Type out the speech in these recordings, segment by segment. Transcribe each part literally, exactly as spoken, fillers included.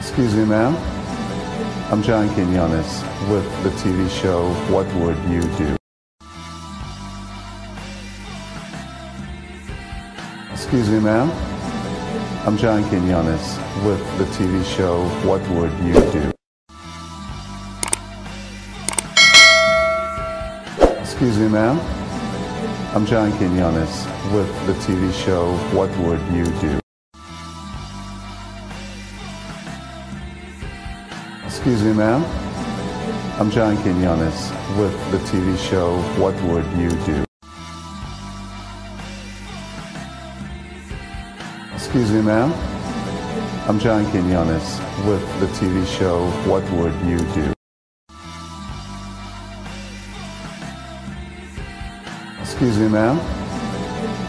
Excuse me, ma'am. I'm John Quiñones with the T V show What Would You Do? Excuse me, ma'am. I'm John Quiñones with the T V show What Would You Do? Excuse me, ma'am. I'm John Quiñones with the T V show What Would You Do? Excuse me, ma'am. I'm John Quiñones with the T V show What Would You Do? Excuse me, ma'am. I'm John Quiñones with the T V show What Would You Do? Excuse me, ma'am.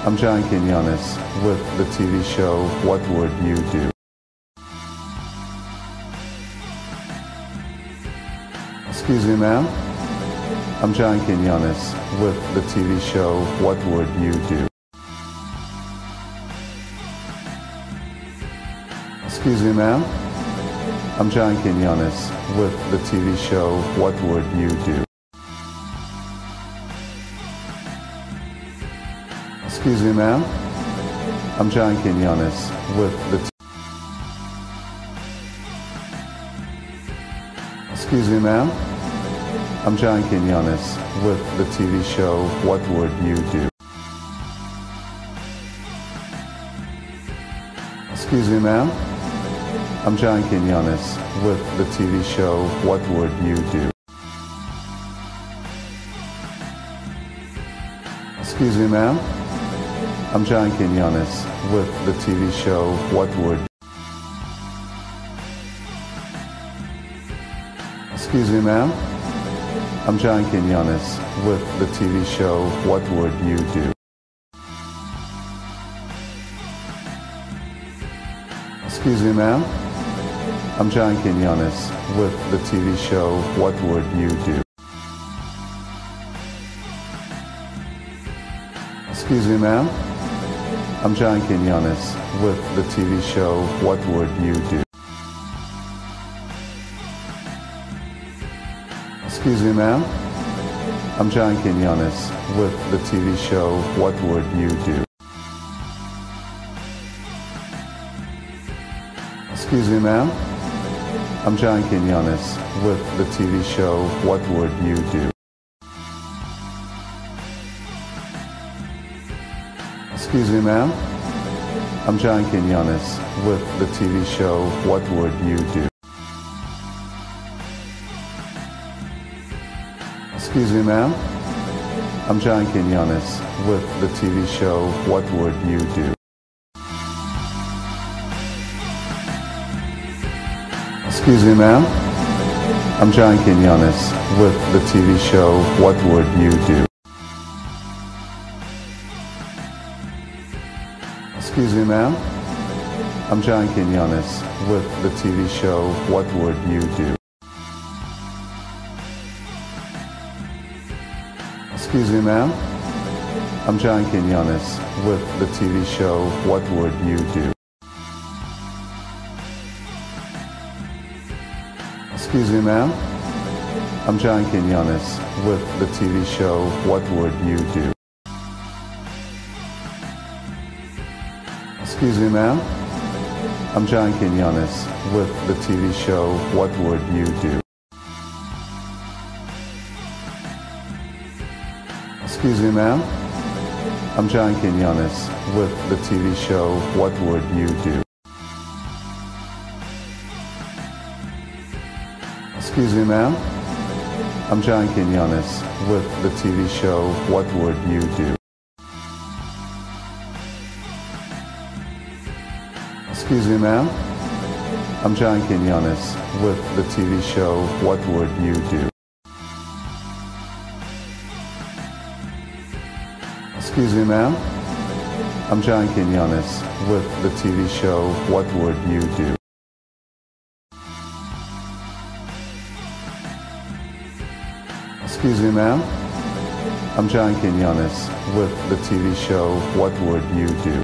I'm John Quiñones with the T V show What Would You Do? Excuse me, ma'am. I'm John Quiñones with the T V show What Would You Do? Excuse me, ma'am. I'm John Quiñones with the T V show What Would You Do? Excuse me, ma'am. I'm John Quiñones with the T V. Excuse me, ma'am. I'm John Quiñones with the T V show What Would You Do? Excuse me, ma'am. I'm John Quiñones with the T V show What Would You Do? Excuse me, ma'am. I'm John Quiñones with the T V show What Would You Do? Excuse me, ma'am. I'm John Quiñones with the T V show What Would You Do? Excuse me, ma'am. I'm John Quiñones with the T V show What Would You Do? Excuse me, ma'am. I'm John Quiñones with the T V show What Would You Do? Excuse me, ma'am. I'm John Quiñones with the T V show What Would You Do? Excuse me, ma'am. I'm John Quiñones with the T V show What Would You Do? Excuse me, ma'am. I'm John Quiñones with the T V show What Would You Do? Excuse me, ma'am. I'm John Quiñones with the T V show What Would You Do? Excuse me, ma'am. I'm John Quiñones with the T V show What Would You Do? Excuse me, ma'am. I'm John Quiñones with the T V show What Would You Do? Excuse me, ma'am. I'm John Quiñones with the T V show What Would You Do? Excuse me, ma'am. I'm John Quiñones with the T V show What Would You Do? Excuse me, ma'am. I'm John Quiñones with the T V show What Would You Do? Excuse me, ma'am. I'm John Quiñones with the T V show What Would You Do? Excuse me, ma'am. I'm John Quiñones with the T V show What Would You Do? Excuse me, ma'am. I'm John Quiñones with the T V show What Would You Do? Excuse me, ma'am. I'm John Quiñones with the T V show What Would You Do? Excuse me, ma'am. I'm John Quiñones with the T V show What Would You Do?